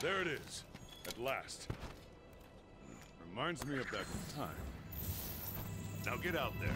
There it is. At last. Reminds me of that time. Now get out there.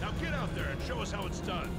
Now get out there and show us how it's done.